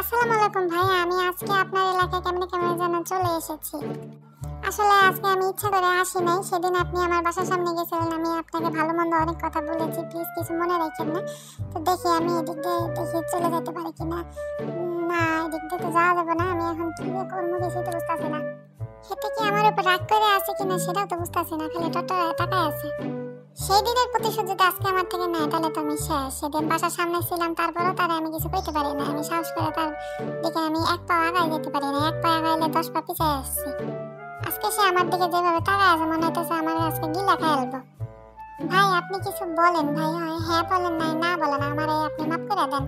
আসসালামু আলাইকুম ভাইয়া, আমি আজকে আপনার এলাকায় কেমনে কেমনে যেন চলে এসেছি। আসলে আজকে আমি ইচ্ছা করে আসি নাই, সেদিন আপনি আমার বাসার সামনে গেছিলেন, আমি আপনাকে ভালো মন্দ অনেক কথা বলেছি, প্লিজ কিছু মনে রাখেন না। তো দেখি আমি এদিক দিয়ে দেখে চলে যেতে পারি কিনা। না, এদিক দিয়ে তো যাওয়া যাবে না, আমি এখন কি করবো কিছুই তো বুঝতেছি না। সেটা কি আমার উপর রাগ করে আছে কিনা সেটাও তো বুঝতেছি না, খালি টটরায় তাকায় আছে। সেই দিনের প্রতিশোধ যদি আজকে আমার থেকে নেয় তাহলে তো আমি শেষ। সেদিন বাসার সামনে ছিলাম, তারপরও তারা আমি কিছু করতে পারি না, আমি সাহস করে তার দিকে আমি এক পা আগায় যেতে পারি না, এক পা আগাইলে 10 পা পিছিয়ে আসছি। আজকে সে আমার দিকে যেভাবে তাকায় আছে মনে হইতেছে আমার আজকে গিলা খেলবো। ভাই আপনি কিছু বলেন ভাই, হ্যাঁ বলেন, না বলেন, আমার আপনি মাফ করে দেন।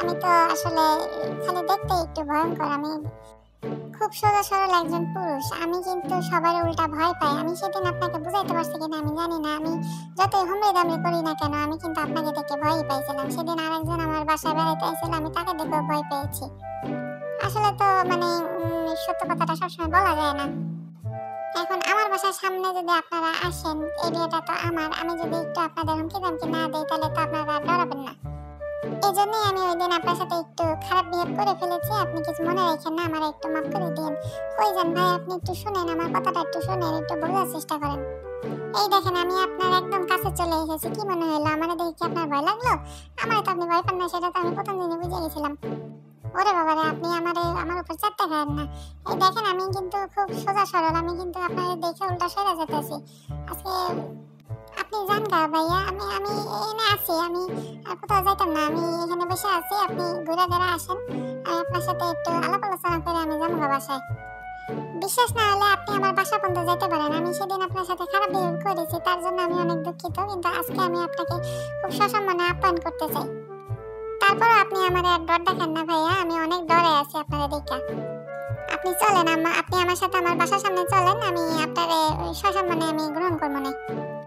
আমি তো আসলে খালি দেখতে একটু ভয়ঙ্কর, আমি খুব সোজা সরল একজন পুরুষ, আমি কিন্তু সবার উল্টা ভয় পাই। আমি সেদিন আপনাকে বুঝাইতে পারছি কিনা আমি জানি না, আমি যতই হুমড়ি দামড়ি করি না কেন আমি কিন্তু আপনাকে দেখে ভয়ই পাইছিলাম। সেদিন আরেকজন আমার বাসায় বেড়াইতে আসছিল, আমি তাকে দেখেও ভয় পেয়েছি। আসলে তো মানে সত্য কথাটা সবসময় বলা যায় না। এখন আমার বাসার সামনে যদি আপনারা আসেন, এরিয়াটা তো আমার, আমি যদি একটু আপনাদের হুমকি দামকি না দিই তাহলে তো আপনারা ডরাবেন না। এই জন্যই আমি ওই দিন আপনার সাথে একটু খারাপ বিহেভ করে ফেলেছি, আপনি কিছু মনে রাখেন না, আমার একটু মাফ করে দিন। ওই যান ভাই, আপনি একটু শুনেন, আমার কথাটা একটু শুনেন, একটু বোঝার চেষ্টা করেন। এই দেখেন আমি আপনার একদম কাছে চলে এসেছি, কি মনে হলো আমার দেখে কি আপনার ভয় লাগলো? আমার তো আপনি ভয় পান না সেটা তো আমি প্রথম দিনে বুঝে গেছিলাম। ওরে বাবা রে, আপনি আমার উপর চাপটা খান না। এই দেখেন আমি কিন্তু খুব সোজা সরল, আমি কিন্তু আপনার দেখে উল্টা সরে যেতেছি। আজকে আপনি যান গা ভাইয়া, আমি এখানে আছি, আমি কোথাও যাইতাম না, আমি এখানে বসে আছি, আপনি ঘুরে ঘুরে আসেন, আমি আপনার সাথে একটু আলাপ আলোচনা করে আমি যাবো বাসায়। বিশ্বাস না হলে আপনি আমার বাসা পর্যন্ত যেতে পারেন। আমি সেদিন আপনার সাথে খারাপ বিহেভ করেছি, তার জন্য আমি অনেক দুঃখিত, কিন্তু আজকে আমি আপনাকে খুব সসম্মানে আপ্যায়ন করতে চাই। তারপর আপনি আমার এক ডর দেখান না ভাইয়া, আমি অনেক ডরে আছি আপনার দেখা। আপনি চলেন, আপনি আমার সাথে আমার বাসার সামনে চলেন, আমি আপনার সসম্মানে আমি গ্রহণ করবো না।